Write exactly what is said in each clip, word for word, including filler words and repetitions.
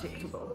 unpredictable.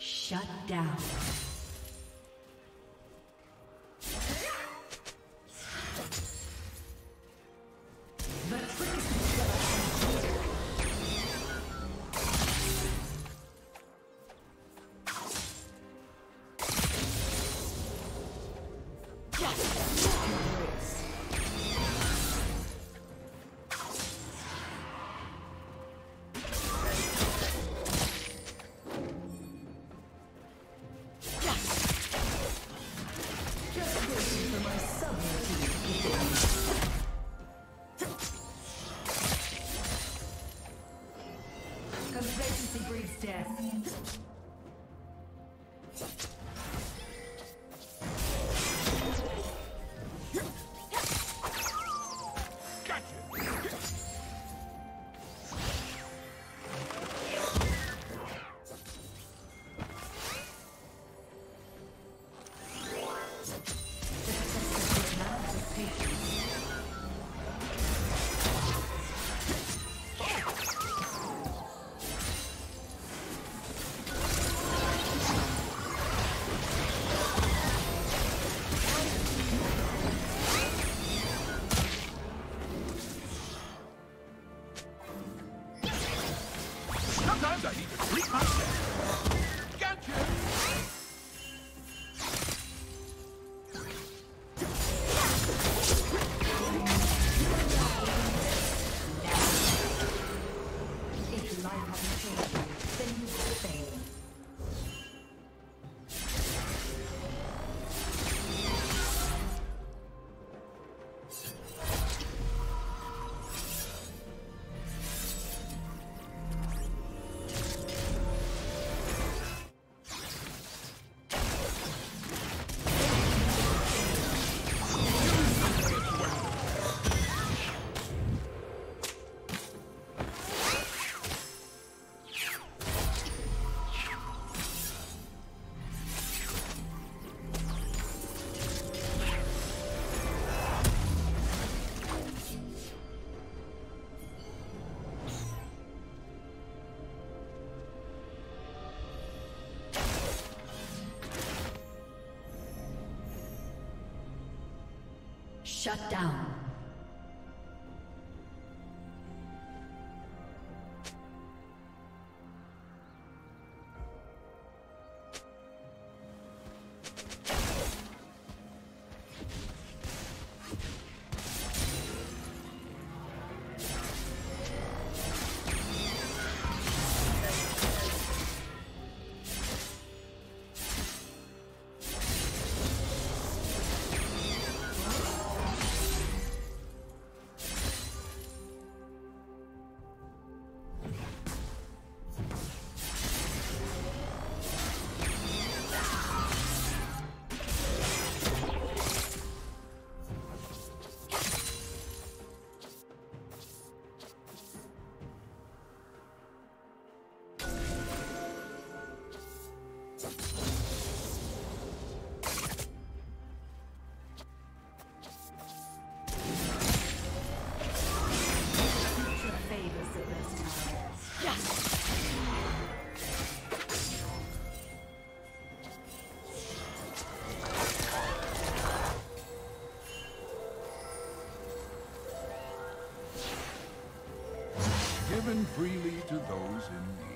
Shut down. Death. Shut down. Given freely to those in need.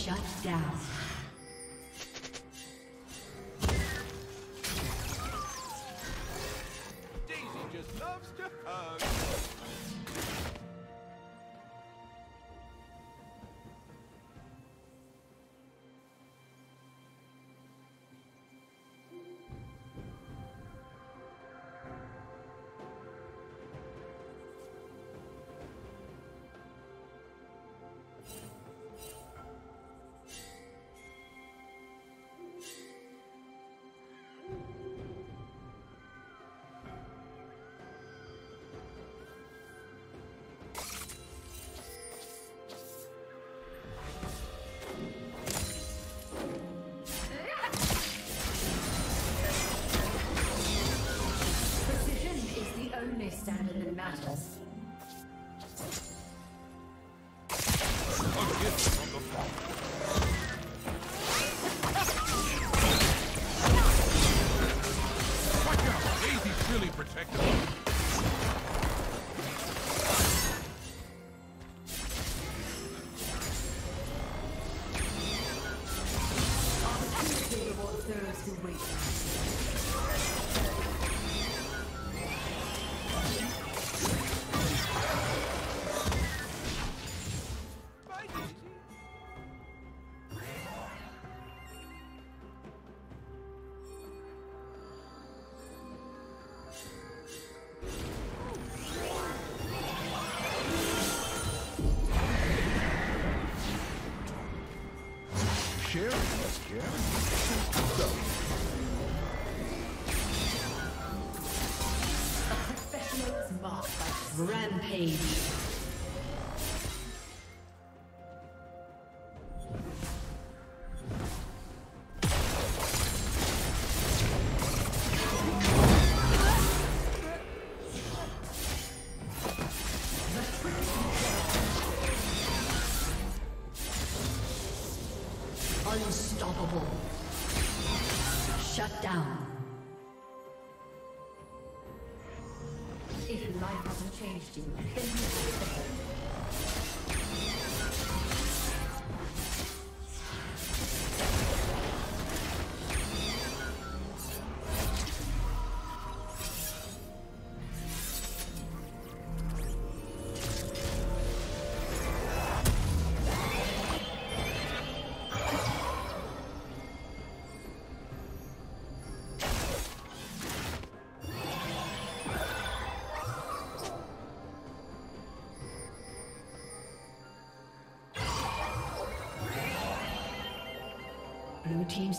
Shut down. Daisy just loves to hug. stand in the matter. A gift from the Father. Watch out! Daisy's really protective. Rampage. Blue team's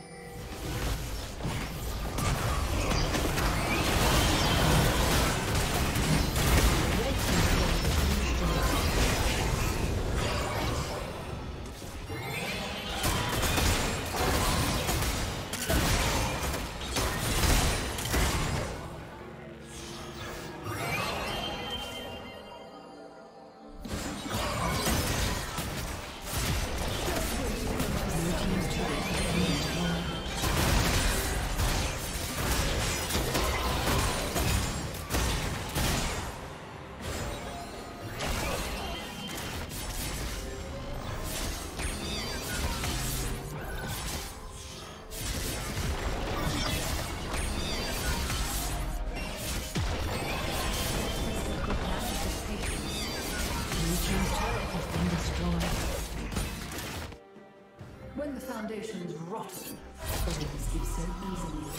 Foundation's rotten. They escape so easily.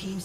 team's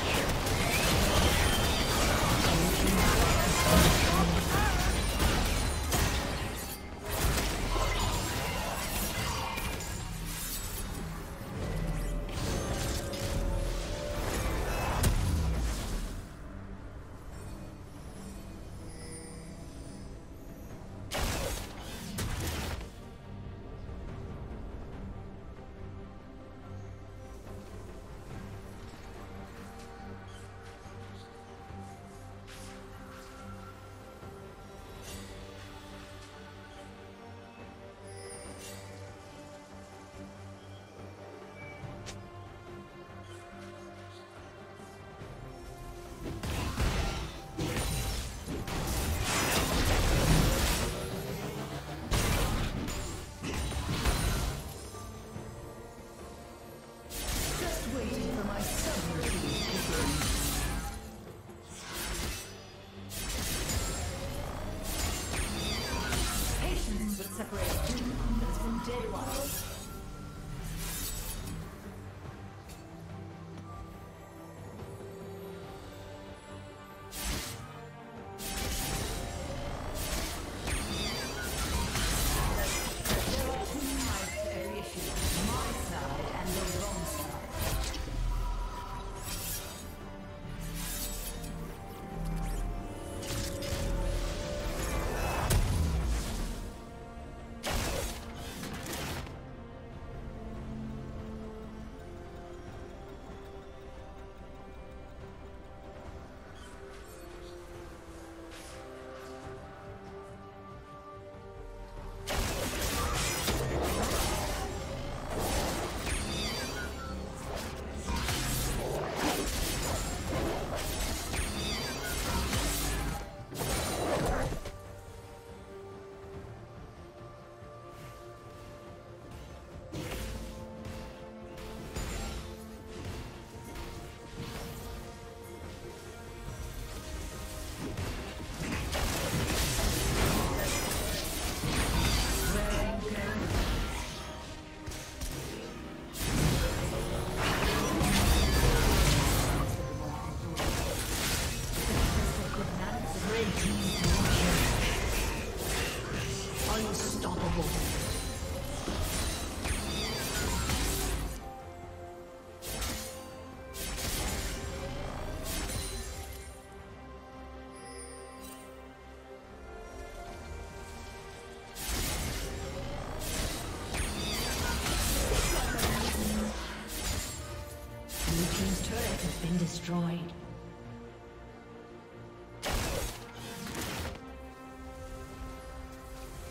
Destroyed.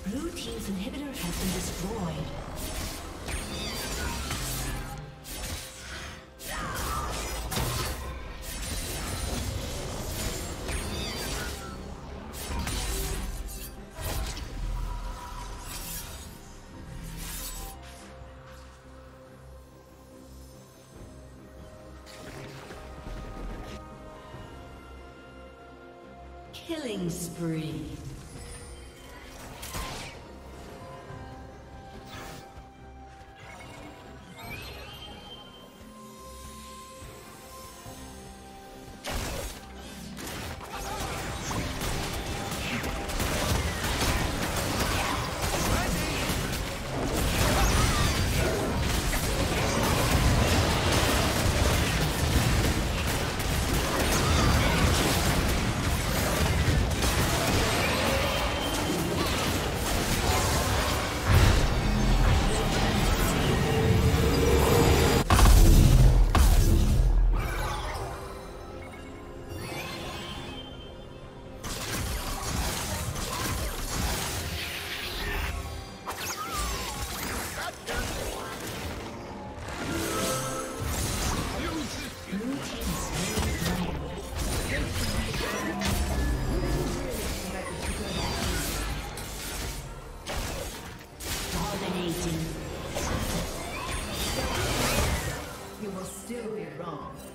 Blue team's inhibitor has been destroyed. Killing spree. You will still be wrong.